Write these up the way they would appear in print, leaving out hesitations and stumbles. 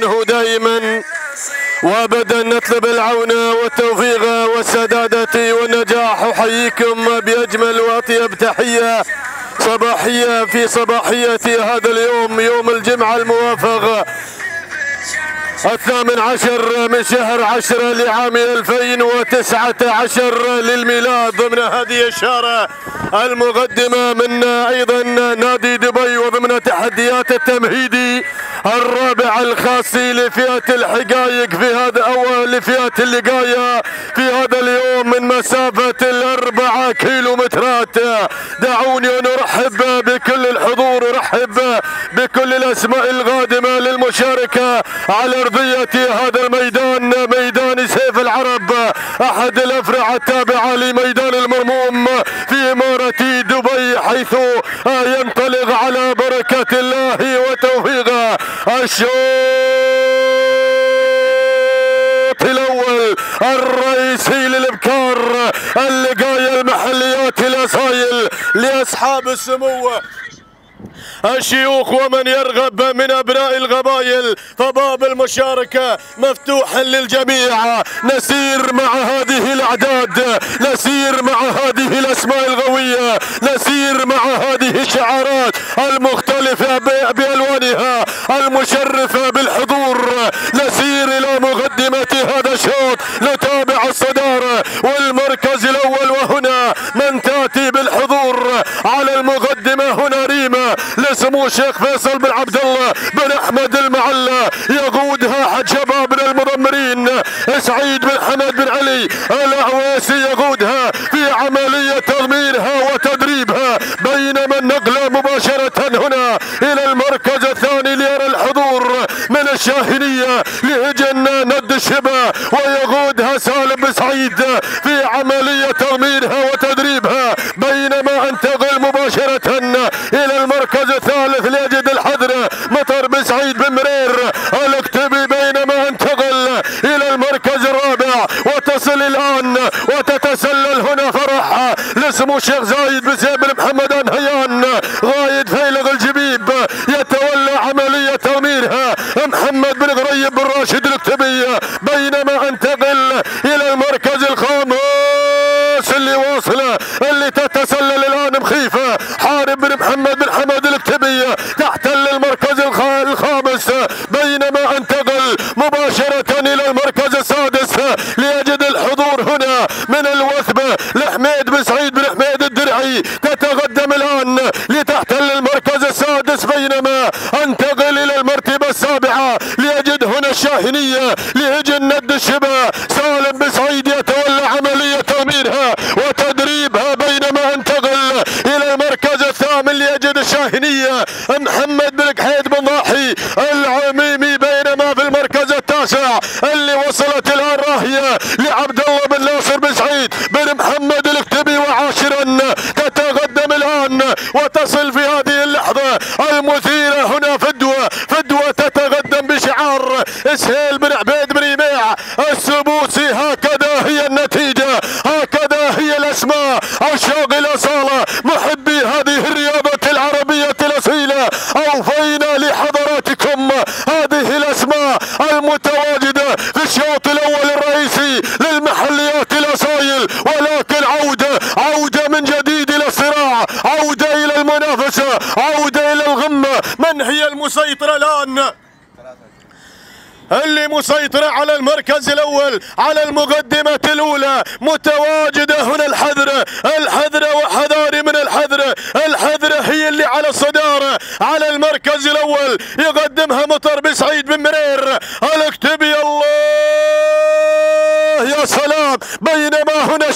منه دائما، وابدا نطلب العون والتوفيق والسدادة والنجاح. احييكم باجمل واطيب تحية صباحية في صباحية هذا اليوم، يوم الجمعة الموافق 18 من شهر 10 لعام 2019 للميلاد، ضمن هذه الشارة المقدمة من أيضا نادي دبي، وضمن تحديات التمهيدي الرابع الخاص لفئة الحقائق في هذا أول لفئة اللقاية في هذا اليوم من مسافة 4 كيلومترات. دعوني ونرحب بكل الحضور، ورحب بكل الأسماء القادمة للمشاركة على أرضية هذا الميدان، ميدان سيف العرب أحد الأفرع التابعة لميدان المرموم في إمارة دبي، حيث ينطلق على بركة الله وتوفيقه الشوط الأول الرئيسي للإبكار، اللقاية المحليات الأصايل لأصحاب السمو الشيوخ ومن يرغب من أبناء القبائل، فباب المشاركة مفتوح للجميع. نسير مع هذه الأعداد، نسير مع هذه الأسماء القوية، نسير مع هذه الشعارات المختلفة بألوانها المشرفة بالحضور، نسير إلى مقدمة هذا الشوط، نتابع الصدارة والمركز الأول، وهنا من تأتي بالحضور على المقدمة هنا ريمة لسمو الشيخ فيصل بن عبد الله بن احمد المعلى، يقودها احد شبابنا المضمرين سعيد بن حمد بن علي الاعواسي، يقودها في عمليه تضميرها وتدريبها، بينما النقله مباشره هنا الى المركز الثاني ليرى الحضور من الشاهنيه لهجن ند الشبا، ويقودها سالم بن سعيد في عمليه تضميرها وتدريبها، بينما انتقل مباشره الى المركز الثالث ليجد الحضرة مطر بن سعيد بن مرير الكتبي، بينما انتقل الى المركز الرابع، وتصل الان وتتسلل هنا فرحة لسمو الشيخ زايد بن سيف بن محمد انهيان غايد فيلق الجبيب، يتولى عملية تغميرها محمد بن غريب بن راشد الكتبي، بينما انتقل الى المركز الخامس اللي واصله اللي تتسلل الان مخيفة حارب بن محمد بن حمد الكتبي، تحتل المركز الخامس، بينما انتقل مباشرة الى المركز السادس ليجد الحضور هنا من الوثبة لحميد بن سعيد بن حميد الدرعي، تتقدم الان لتحتل المركز السادس، بينما انتقل الى المرتبة السابعة ليجد هنا الشاهنية لهجن ند الشبا، سالم بن سعيد يتولى عملية تأمينها وتدريبها، بينما انتقل الى المركز الثامن ليجد الشاهنية محمد بن كحيد بن ضاحي العميمي، بينما في المركز التاسع اللي وصلت الان راهية لعبد الله بن ناصر بن سعيد بن محمد الكتبي، وعاشرا تتقدم الان وتصل في هذه اللحظة المثيرة هنا فدوة تتقدم بشعار سهيل بن عباس بن يميع السبوسي. هكذا هي النتيجة، هكذا هي الأسماء، عشاق الأصالة، محبي هذه الرياضة العربية الأصيلة، أوفينا لحضراتكم هذه الأسماء المتواجدة في الشوط الأول الرئيسي للمحليات الأصايل، ولكن عودة من جديد إلى الصراع، عودة إلى المنافسة، عودة إلى الغمة. من هي المسيطرة الآن؟ اللي مسيطرة على المركز الأول على المقدمة الأولى، متواجدة هنا الحذرة وحذاري من الحذرة هي اللي على الصدارة على المركز الأول، يقدمها مطر بسعيد بن مرير الكتبي، الله يا سلام، بينما هنا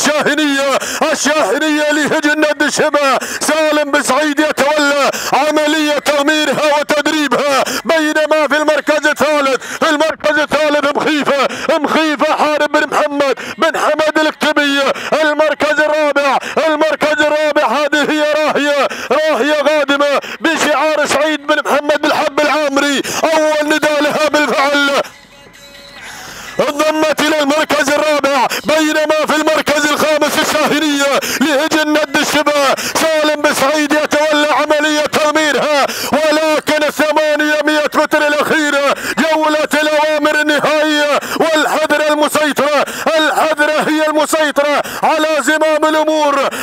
الشاهنية لهجن ند الشبا، سالم بن سعيد يتولى عملية تغميرها وتدريبها، بينما في المركز الثالث مخيفة حارب بن محمد بن حمد الكتبي، المركز الرابع هذه هي راهية قادمة بشعار سعيد بن محمد بن حب العامري، أول نداء لها بالفعل انضمت إلى المركز الرابع، بينما في المركز الخامس الشاهنية لهجن ند الشبا، سالم بن سعيد يتولى عملية تغميرها، ولكن 800 متر الأخيرة جولة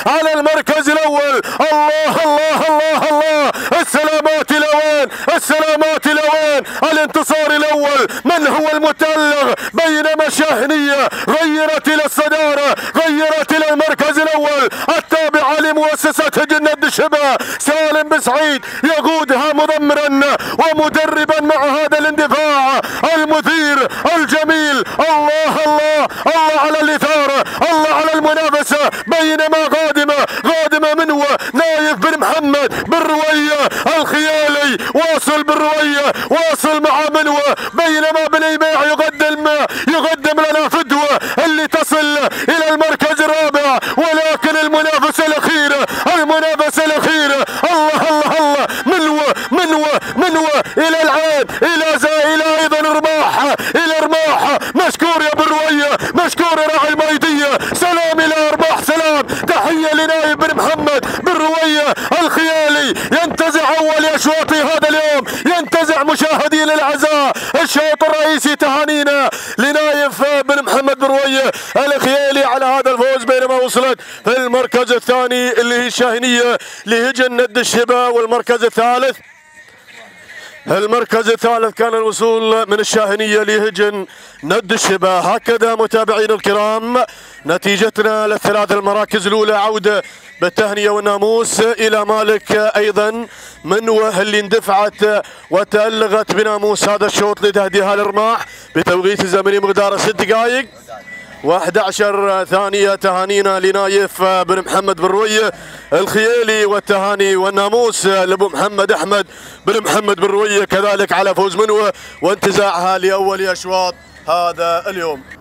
على المركز الاول. الله الله الله الله، السلامات الأوان، السلامات الأوان، الانتصار الاول. من هو المتألق؟ بينما الشاهنية غيرت الى الصدارة، غيرت الى المركز الاول. التابعة لمؤسسة جنة الشباب سالم بن سعيد يقودها مضمرا ومدربا مع هذا الاندفاع المثير الجميل. الله الله الله على الإثارة، الله على المنافسة. بينما قادمة منه نايف بن محمد بن روية الخيالي، واصل بن رويه واصل مع منه. بينما بالإيماع يقدم لنا فدوة اللي تصل إلى المركز الرابع، ولكن المنافسة الأخيرة الله الله الله، منوة إلى العين، إلى أيضا رماح. مشكور يا بن روية، مشكور يا راعي الميدية. سلام إلى رماح، سلام، تحية لنايف بن محمد بن روية الخيالي. ينتزع أول أشواط هذا اليوم، ينتزع مشاهدينا الأعزاء الشوط الرئيسي. تهانينا لنايف بن محمد بن روية الخيالي على هذا الفوز. بينما وصلت في المركز الثاني اللي هي الشاهنية لهجن ند الشبا، والمركز الثالث كان الوصول من الشاهنية لهجن ند الشبا. هكذا متابعين الكرام نتيجتنا للثلاث المراكز الأولى. عودة بالتهنية والناموس إلى مالك أيضا منوه اللي اندفعت وتألغت بناموس هذا الشوط لتهديها لرماح بتوقيت زمني مقداره 6 دقائق و11 ثانية. تهانينا لنايف بن محمد بن روية الخيالي، والتهاني والناموس لابو محمد أحمد بن محمد بن روية كذلك على فوز منوه وانتزاعها لأول أشواط هذا اليوم.